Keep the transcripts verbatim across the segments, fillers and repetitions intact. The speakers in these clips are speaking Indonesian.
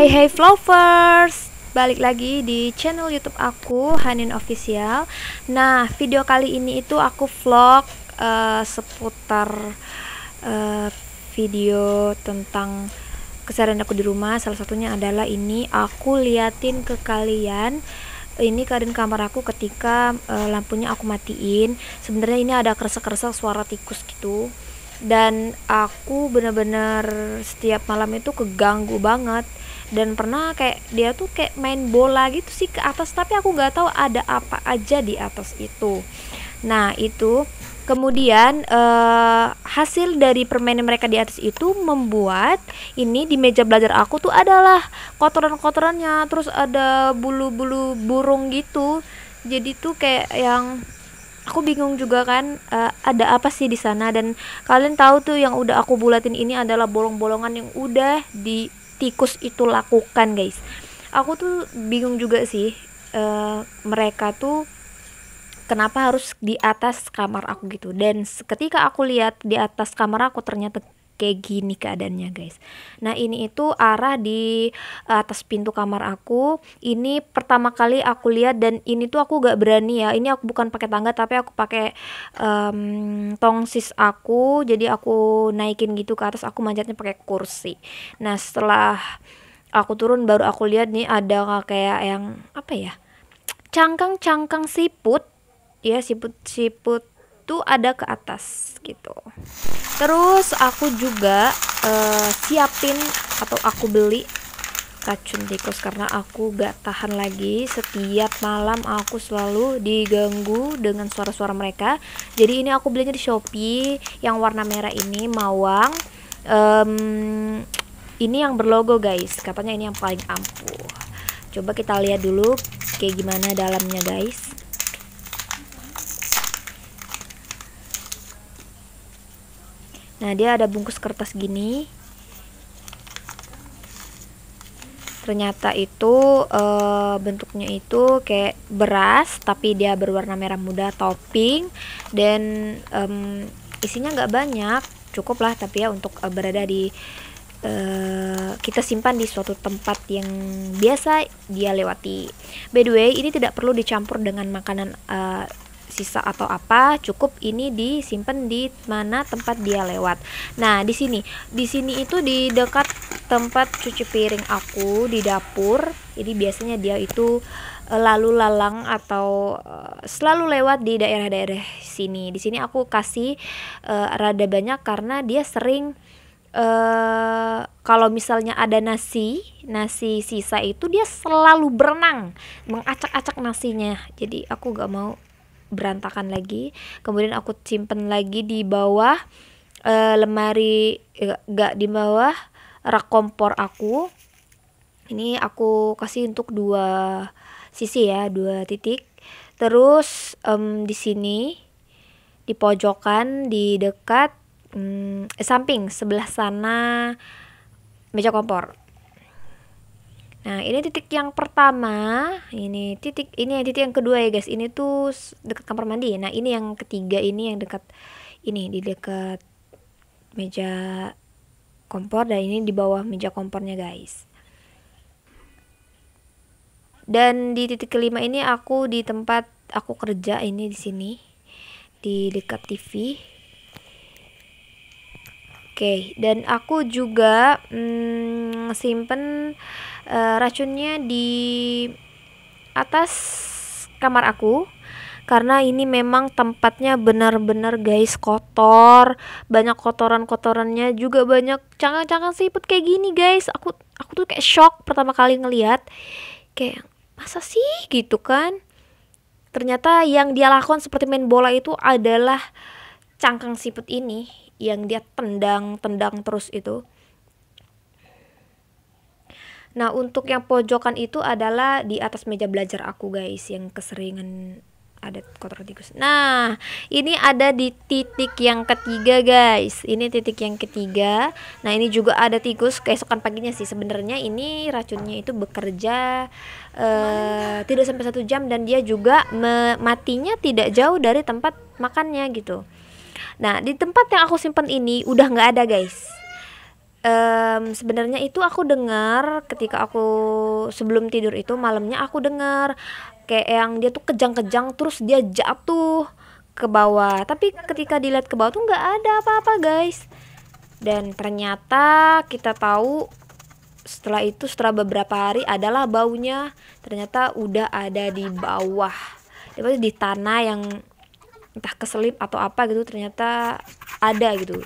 Hai hai Flovers, balik lagi di channel YouTube aku, Hanin Official. Nah, video kali ini itu aku vlog uh, seputar uh, video tentang keseharian aku di rumah. Salah satunya adalah ini aku liatin ke kalian. Ini keadaan kamar aku ketika uh, lampunya aku matiin. Sebenarnya ini ada kresek-kresek suara tikus gitu, dan aku bener-bener setiap malam itu keganggu banget. Dan pernah kayak dia tuh kayak main bola gitu sih ke atas, tapi aku nggak tahu ada apa aja di atas itu. Nah itu kemudian uh, hasil dari permainan mereka di atas itu membuat ini di meja belajar aku tuh adalah kotoran-kotorannya, terus ada bulu-bulu burung gitu. Jadi tuh kayak yang aku bingung juga kan, uh, ada apa sih di sana. Dan kalian tahu tuh yang udah aku bulatin ini adalah bolong-bolongan yang udah di tikus itu lakukan, guys. Aku tuh bingung juga sih, uh, mereka tuh kenapa harus di atas kamar aku gitu. Dan ketika aku lihat di atas kamar aku ternyata kayak gini keadaannya, guys. Nah ini itu arah di atas pintu kamar aku. Ini pertama kali aku lihat, dan ini tuh aku gak berani ya. Ini aku bukan pakai tangga, tapi aku pakai um, tongsis aku. Jadi aku naikin gitu ke atas, aku manjatnya pakai kursi. Nah setelah aku turun baru aku lihat nih ada kayak yang apa ya, cangkang-cangkang siput. Ya, siput-siput tuh ada ke atas gitu. Terus aku juga uh, siapin atau aku beli racun tikus karena aku gak tahan lagi. Setiap malam aku selalu diganggu dengan suara-suara mereka. Jadi ini aku belinya di Shopee yang warna merah ini, mawang. Um, ini yang berlogo, guys. Katanya ini yang paling ampuh. Coba kita lihat dulu kayak gimana dalamnya, guys. Nah dia ada bungkus kertas gini. Ternyata itu e, bentuknya itu kayak beras, tapi dia berwarna merah muda, topping. Dan e, isinya nggak banyak, cukup lah tapi ya untuk e, berada di e, kita simpan di suatu tempat yang biasa dia lewati. By the way, ini tidak perlu dicampur dengan makanan e, sisa atau apa, cukup ini disimpan di mana tempat dia lewat. Nah, di sini, di sini itu di dekat tempat cuci piring aku di dapur. Ini biasanya dia itu lalu lalang atau selalu lewat di daerah-daerah sini. Di sini aku kasih uh, rada banyak karena dia sering uh, kalau misalnya ada nasi, nasi sisa itu dia selalu berenang mengacak-acak nasinya. Jadi aku gak mau berantakan lagi. Kemudian aku simpen lagi di bawah uh, lemari, enggak, di bawah rak kompor aku. Ini aku kasih untuk dua sisi ya, dua titik. Terus um, di sini di pojokan di dekat um, eh, samping sebelah sana meja kompor. Nah ini titik yang pertama, ini titik ini titik yang kedua ya guys. Ini tuh dekat kamar mandi. Nah ini yang ketiga, ini yang dekat ini di dekat meja kompor, dan ini di bawah meja kompornya, guys. Dan di titik kelima ini aku di tempat aku kerja, ini di sini di dekat T V. Oke, okay, dan aku juga hmm, simpen uh, racunnya di atas kamar aku karena ini memang tempatnya benar-benar, guys, kotor, banyak kotoran-kotorannya, juga banyak cangkang-cangkang siput kayak gini, guys. Aku aku tuh kayak shock pertama kali ngelihat, kayak masa sih gitu kan. Ternyata yang dia lakukan seperti main bola itu adalah cangkang siput ini yang dia tendang-tendang terus itu. Nah untuk yang pojokan itu adalah di atas meja belajar aku, guys, yang keseringan ada kotoran tikus. Nah ini ada di titik yang ketiga, guys. Ini titik yang ketiga. Nah ini juga ada tikus. Keesokan paginya sih sebenarnya ini racunnya itu bekerja uh, tidak sampai satu jam, dan dia juga matinya tidak jauh dari tempat makannya gitu. Nah di tempat yang aku simpan ini udah nggak ada, guys. Um, sebenarnya itu aku dengar ketika aku sebelum tidur itu malamnya aku dengar kayak yang dia tuh kejang-kejang terus dia jatuh ke bawah. Tapi ketika dilihat ke bawah tuh nggak ada apa-apa, guys. Dan ternyata kita tahu setelah itu setelah beberapa hari adalah baunya ternyata udah ada di bawah. Di tanah yang entah keselip atau apa gitu ternyata ada gitu.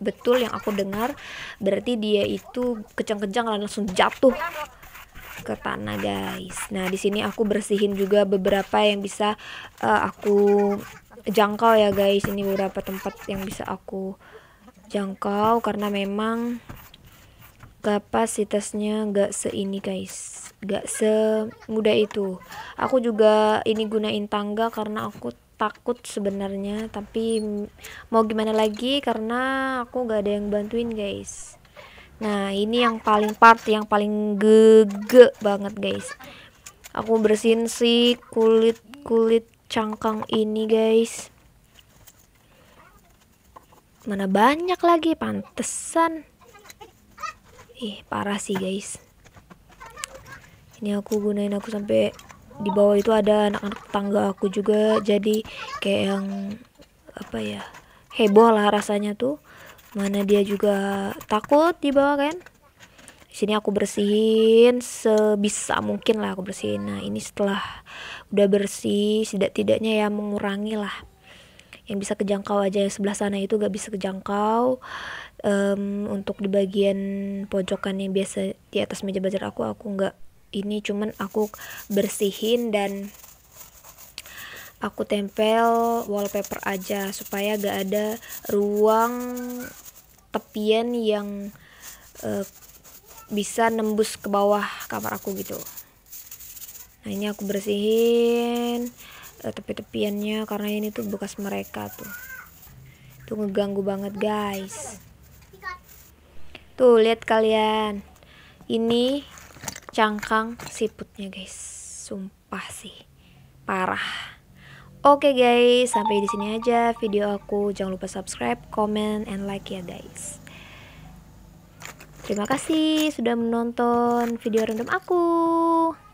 Betul yang aku dengar, berarti dia itu kejang-kejang langsung jatuh ke tanah, guys. Nah, di sini aku bersihin juga beberapa yang bisa uh, aku jangkau ya, guys. Ini beberapa tempat yang bisa aku jangkau karena memang kapasitasnya gak seini, guys. Gak semudah itu. Aku juga ini gunain tangga karena aku takut sebenarnya, tapi mau gimana lagi karena aku gak ada yang bantuin, guys. Nah, ini yang paling part yang paling gege banget, guys. Aku bersihin si kulit-kulit cangkang ini, guys. Mana banyak lagi, pantesan. Ih, parah sih, guys. Ini aku gunain aku sampai di bawah itu ada anak-anak tetangga aku juga, jadi kayak yang apa ya, heboh lah rasanya tuh, mana dia juga takut di bawah kan. Sini aku bersihin sebisa mungkin lah, aku bersihin. Nah, ini setelah udah bersih setidak-tidaknya ya mengurangi lah yang bisa kejangkau aja, yang sebelah sana itu gak bisa kejangkau. Um, untuk di bagian pojokan yang biasa di atas meja belajar aku aku nggak ini, cuman aku bersihin dan aku tempel wallpaper aja supaya gak ada ruang tepian yang uh, bisa nembus ke bawah kamar aku gitu. Nah, ini aku bersihin uh, tepi-tepiannya karena ini tuh bekas mereka tuh. Tuh ngeganggu banget, guys. Tuh lihat kalian. Ini cangkang siputnya, guys. Sumpah sih parah. Oke, guys, sampai di sini aja video aku. Jangan lupa subscribe, comment, and like ya, guys. Terima kasih sudah menonton video random aku.